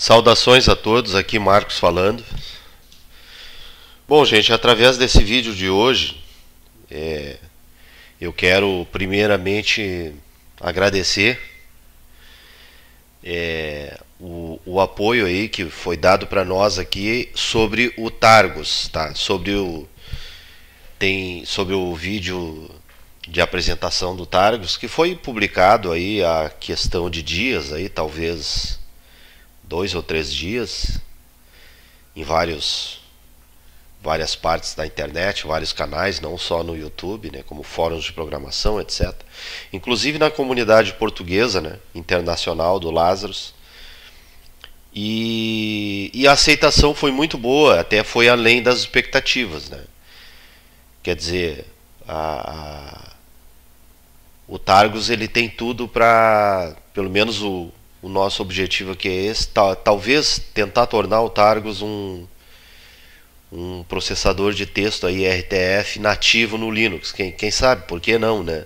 Saudações a todos, aqui Marcos falando. Bom gente, através desse vídeo de hoje, eu quero primeiramente agradecer o apoio aí que foi dado para nós aqui sobre o Targos, tá? sobre o vídeo de apresentação do Targos, que foi publicado aí há questão de dias aí, talvez 2 ou 3 dias, em várias partes da internet, vários canais, não só no YouTube, né, como fóruns de programação, etc. Inclusive na comunidade portuguesa, né, internacional do Lazarus. E a aceitação foi muito boa, até foi além das expectativas, né? Quer dizer, o Targos, ele tem tudo para, pelo menos o nosso objetivo aqui é esse, talvez tentar tornar o Targos um processador de texto aí, RTF, nativo no Linux. Quem sabe, por que não, né?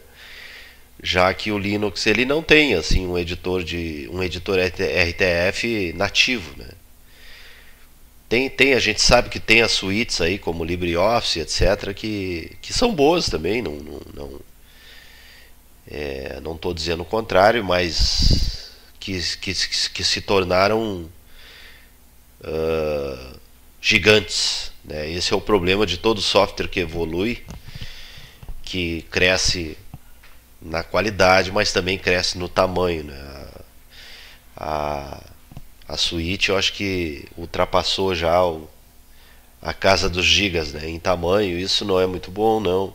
Já que o Linux ele não tem assim um editor RTF nativo, né? Tem, a gente sabe que tem as suítes aí como LibreOffice, etc, que são boas também, não tô dizendo o contrário, mas que se tornaram gigantes, né? Esse é o problema de todo software que evolui, que cresce na qualidade, mas também cresce no tamanho, né? A suíte, eu acho que ultrapassou já a casa dos gigas, né? Em tamanho, isso não é muito bom, não.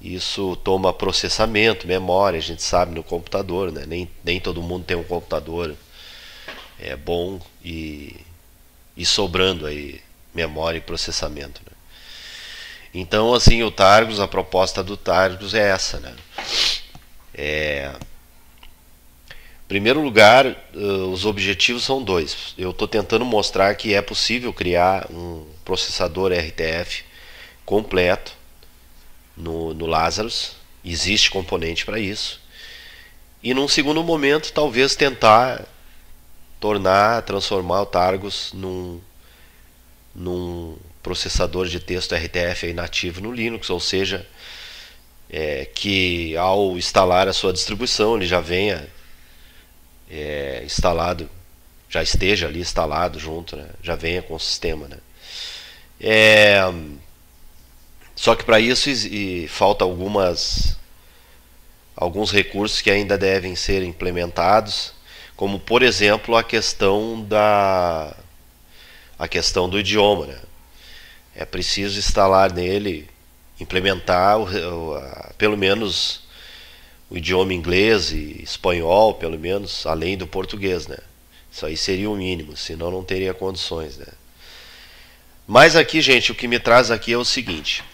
Isso toma processamento, memória, a gente sabe, no computador, né? Nem todo mundo tem um computador bom e sobrando aí memória e processamento, né? Então, assim, o Targos, a proposta do Targos é essa, né? Em primeiro lugar, os objetivos são 2. Eu estou tentando mostrar que é possível criar um processador RTF completo no Lazarus, existe componente para isso, e num segundo momento talvez tentar transformar o Targos num processador de texto RTF nativo no Linux, ou seja, que ao instalar a sua distribuição ele já venha instalado, já esteja ali instalado junto, né? Já venha com o sistema, né? Só que para isso falta alguns recursos que ainda devem ser implementados, como por exemplo a questão do idioma, né? É preciso instalar nele, implementar pelo menos o idioma inglês e espanhol, pelo menos, além do português, né? Isso aí seria o mínimo, senão não teria condições, né? Mas aqui, gente, o que me traz aqui é o seguinte.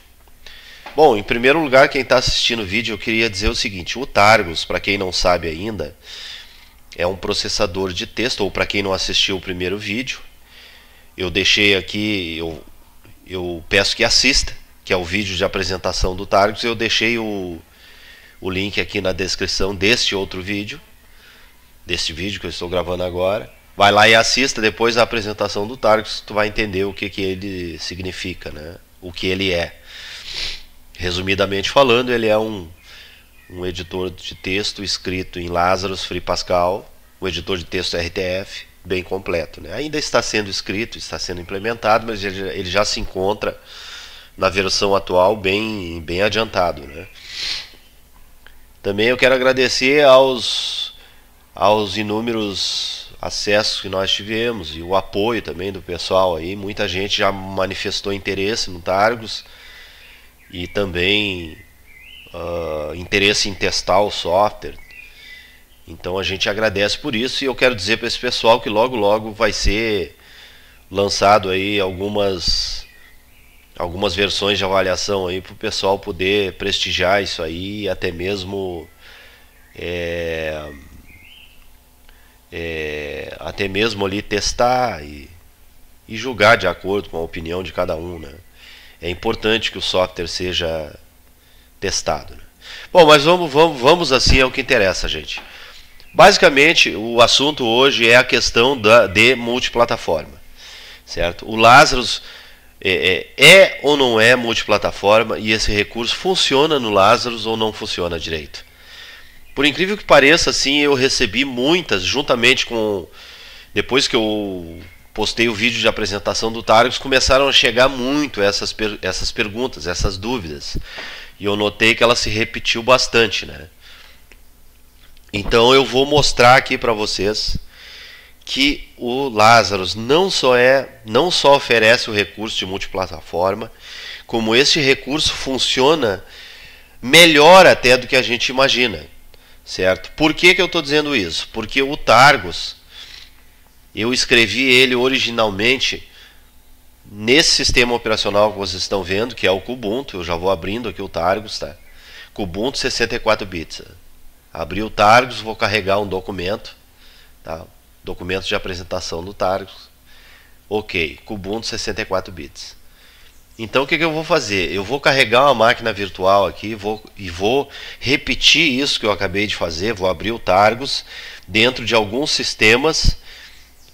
Bom, em primeiro lugar, quem está assistindo o vídeo, eu queria dizer o seguinte: o Targos, para quem não sabe ainda, é um processador de texto, ou para quem não assistiu o primeiro vídeo, eu deixei aqui, eu peço que assista, que é o vídeo de apresentação do Targos, eu deixei o link aqui na descrição deste outro vídeo, deste vídeo que eu estou gravando agora. Vai lá e assista depois a apresentação do Targos, tu vai entender o que ele significa, né? O que ele é. Resumidamente falando, ele é um editor de texto escrito em Lazarus, Free Pascal, um editor de texto RTF bem completo, né? Ainda está sendo escrito, está sendo implementado, mas ele já se encontra na versão atual bem adiantado, né? Também eu quero agradecer aos inúmeros acessos que nós tivemos e o apoio também do pessoal aí. Muita gente já manifestou interesse no Targos e também interesse em testar o software, então a gente agradece por isso. E eu quero dizer para esse pessoal que logo vai ser lançado aí algumas versões de avaliação aí para o pessoal poder prestigiar isso aí, até mesmo ali testar e julgar de acordo com a opinião de cada um, né? É importante que o software seja testado, né? Bom, mas vamos assim ao que interessa, gente. Basicamente, o assunto hoje é a questão de multiplataforma, certo? O Lazarus é ou não é multiplataforma, e esse recurso funciona no Lazarus ou não funciona direito. Por incrível que pareça, assim, eu recebi muitas, juntamente com... Depois que eu postei o vídeo de apresentação do Targos, começaram a chegar muito essas perguntas, essas dúvidas. E eu notei que ela se repetiu bastante, né? Então eu vou mostrar aqui para vocês que o Lazarus não só oferece o recurso de multiplataforma, como este recurso funciona melhor até do que a gente imagina, certo? Por que eu estou dizendo isso? Porque o Targos, eu escrevi ele originalmente nesse sistema operacional que vocês estão vendo, que é o Kubuntu. Eu já vou abrindo aqui o Targos, tá? Kubuntu 64 bits. Abri o Targos, vou carregar um documento, tá? Documento de apresentação do Targos. Ok, Kubuntu 64 bits. Então o que eu vou fazer? Eu vou carregar uma máquina virtual aqui e vou repetir isso que eu acabei de fazer. Vou abrir o Targos dentro de alguns sistemas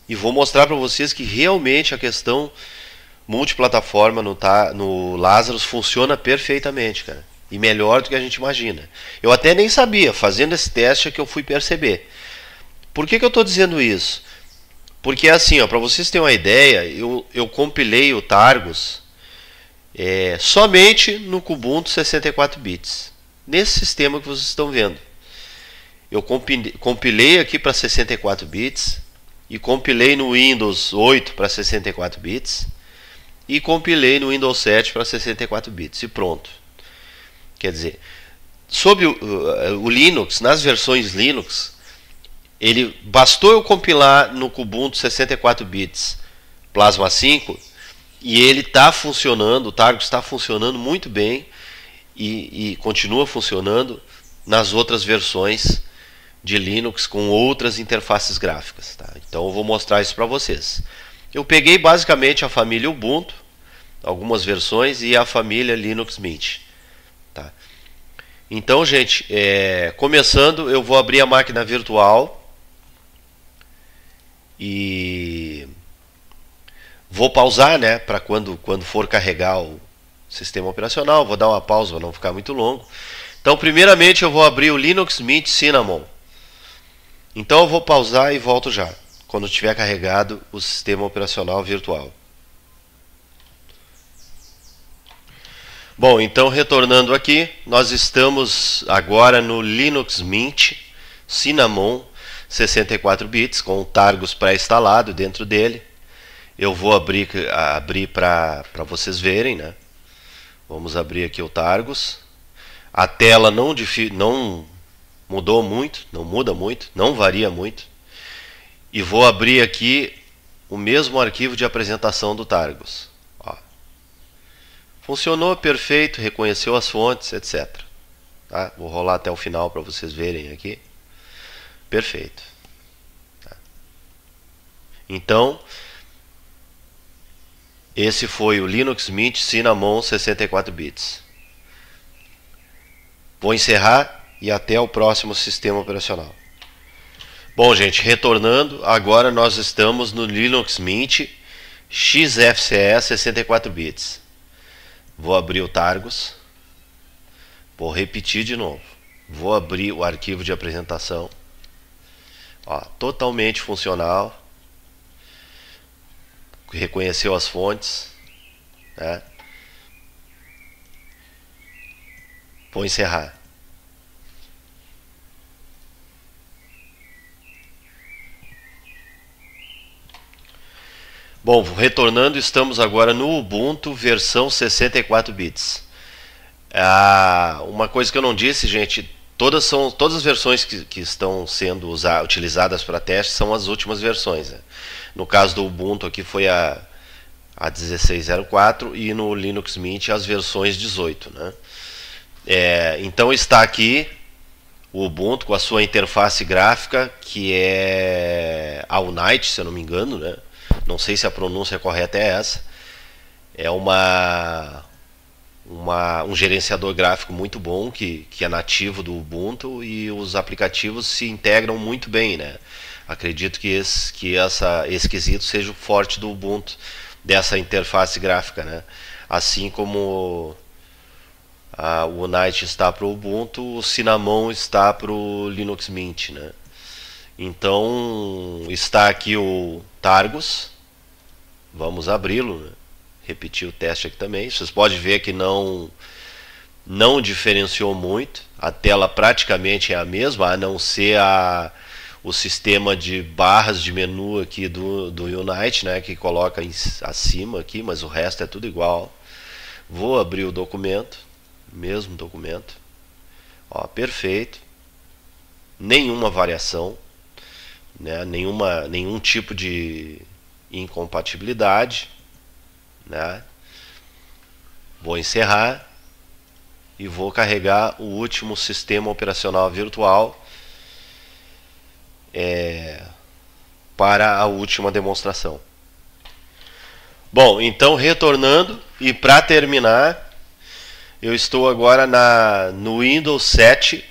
e vou mostrar para vocês que realmente a questão multiplataforma no Lazarus funciona perfeitamente, cara. E melhor do que a gente imagina. Eu até nem sabia, fazendo esse teste é que eu fui perceber. Por que eu estou dizendo isso? Porque assim, para vocês terem uma ideia, eu compilei o Targos somente no Kubuntu 64 bits. Nesse sistema que vocês estão vendo. Eu compilei aqui para 64 bits. E compilei no Windows 8 para 64 bits e compilei no Windows 7 para 64 bits e pronto. Quer dizer, sobre o Linux, nas versões Linux, ele bastou eu compilar no Kubuntu 64 bits Plasma 5 e ele está funcionando, o Targos está funcionando muito bem e continua funcionando nas outras versões de Linux com outras interfaces gráficas, tá? Então eu vou mostrar isso para vocês. Eu peguei basicamente a família Ubuntu, algumas versões, e a família Linux Mint, tá? Então, gente, começando, eu vou abrir a máquina virtual e vou pausar, né, para quando for carregar o sistema operacional. Vou dar uma pausa para não ficar muito longo. Então, primeiramente, eu vou abrir o Linux Mint Cinnamon. Então eu vou pausar e volto já, quando tiver carregado o sistema operacional virtual. Bom, então retornando aqui, nós estamos agora no Linux Mint Cinnamon 64 bits, com o Targos pré-instalado dentro dele. Eu vou abrir para vocês verem, né? Vamos abrir aqui o Targos. A tela não mudou muito, não muda muito, não varia muito. E vou abrir aqui o mesmo arquivo de apresentação do Targos. Ó. Funcionou perfeito, reconheceu as fontes, etc. Tá? Vou rolar até o final para vocês verem aqui. Perfeito. Tá. Então, esse foi o Linux Mint Cinnamon 64 bits. Vou encerrar. E até o próximo sistema operacional. Bom, gente, retornando, agora nós estamos no Linux Mint XFCE 64 bits. Vou abrir o Targos. Vou repetir de novo. Vou abrir o arquivo de apresentação. Ó, totalmente funcional. Reconheceu as fontes, né? Vou encerrar. Bom, retornando, estamos agora no Ubuntu versão 64 bits. Uma coisa que eu não disse, gente, todas as versões que estão sendo utilizadas para teste são as últimas versões, né? No caso do Ubuntu aqui foi a 16.04 e no Linux Mint as versões 18, né? Então está aqui o Ubuntu com a sua interface gráfica, que é a Unity, se eu não me engano, né? Não sei se a pronúncia correta é essa. É uma um gerenciador gráfico muito bom, que é nativo do Ubuntu, e os aplicativos se integram muito bem, né? Acredito que esse quesito seja o forte do Ubuntu, dessa interface gráfica, né? Assim como o Unity está para o Ubuntu, o Cinnamon está para o Linux Mint, né? Então está aqui o Targos, vamos abri-lo, né? Repetir o teste aqui também. Vocês podem ver que não diferenciou muito. A tela praticamente é a mesma, a não ser o sistema de barras de menu aqui do Unity, né, que coloca acima aqui, mas o resto é tudo igual. Vou abrir o documento, mesmo documento. Ó, perfeito. Nenhuma variação, né, nenhum tipo de incompatibilidade. Né? Vou encerrar e vou carregar o último sistema operacional virtual para a última demonstração. Bom, então retornando, e para terminar, eu estou agora no Windows 7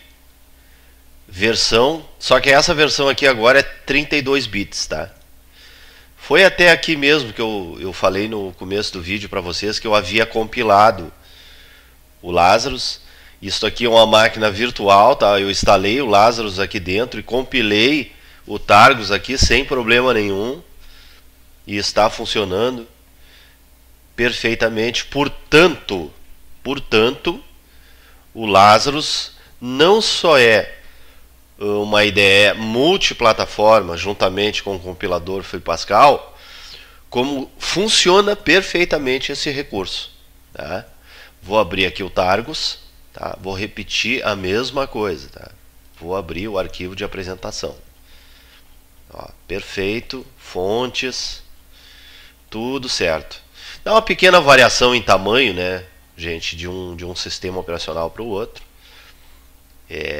versão, só que essa versão aqui agora é 32 bits, tá? Foi até aqui mesmo que eu falei no começo do vídeo para vocês que eu havia compilado o Lazarus. Isso aqui é uma máquina virtual, tá? Eu instalei o Lazarus aqui dentro e compilei o Targos aqui sem problema nenhum. E está funcionando perfeitamente. Portanto, o Lazarus não só é uma IDE multiplataforma juntamente com o compilador Free Pascal, como funciona perfeitamente esse recurso, tá? Vou abrir aqui o Targos, tá? Vou repetir a mesma coisa, tá? Vou abrir o arquivo de apresentação. Ó, perfeito, fontes, tudo certo. Dá uma pequena variação em tamanho, né, gente, de um sistema operacional para o outro.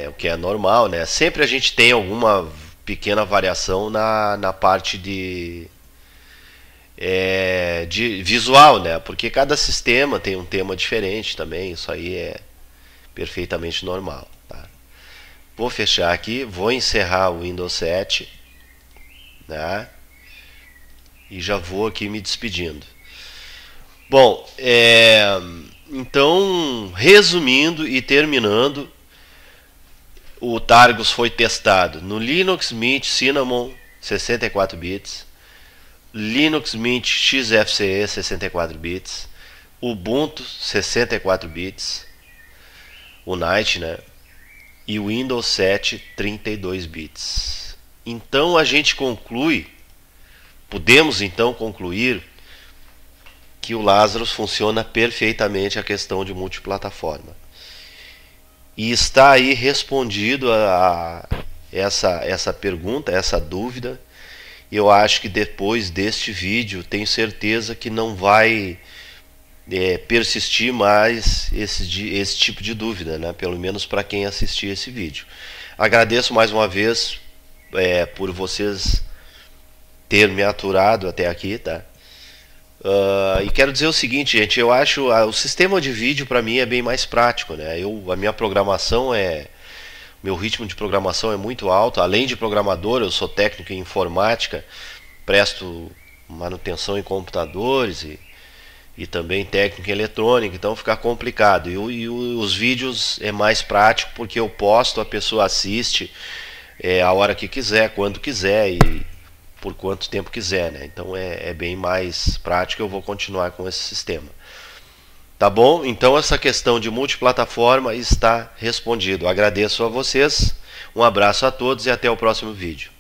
O que é normal, né? Sempre a gente tem alguma pequena variação na parte de visual, né? Porque cada sistema tem um tema diferente também, isso aí é perfeitamente normal, tá? Vou fechar aqui, vou encerrar o Windows 7, né? E já vou aqui me despedindo. Bom, então, resumindo e terminando, o Targos foi testado no Linux Mint Cinnamon 64 bits, Linux Mint XFCE 64 bits, Ubuntu 64 bits, Unity, né? E o Windows 7 32 bits. Então a gente podemos concluir que o Lazarus funciona perfeitamente a questão de multiplataforma. E está aí respondido a essa pergunta, essa dúvida. Eu acho que depois deste vídeo, tenho certeza que não vai persistir mais esse tipo de dúvida, né? Pelo menos para quem assistir esse vídeo. Agradeço mais uma vez por vocês terem me aturado até aqui, tá? E quero dizer o seguinte, gente, eu acho o sistema de vídeo para mim é bem mais prático, né? A minha programação meu ritmo de programação é muito alto. Além de programador, eu sou técnico em informática, presto manutenção em computadores e também técnico em eletrônica, então fica complicado. E os vídeos é mais prático porque eu posto, a pessoa assiste a hora que quiser, quando quiser e por quanto tempo quiser, né? Então é bem mais prático. Eu vou continuar com esse sistema, tá bom? Então essa questão de multiplataforma está respondido. Agradeço a vocês, um abraço a todos e até o próximo vídeo.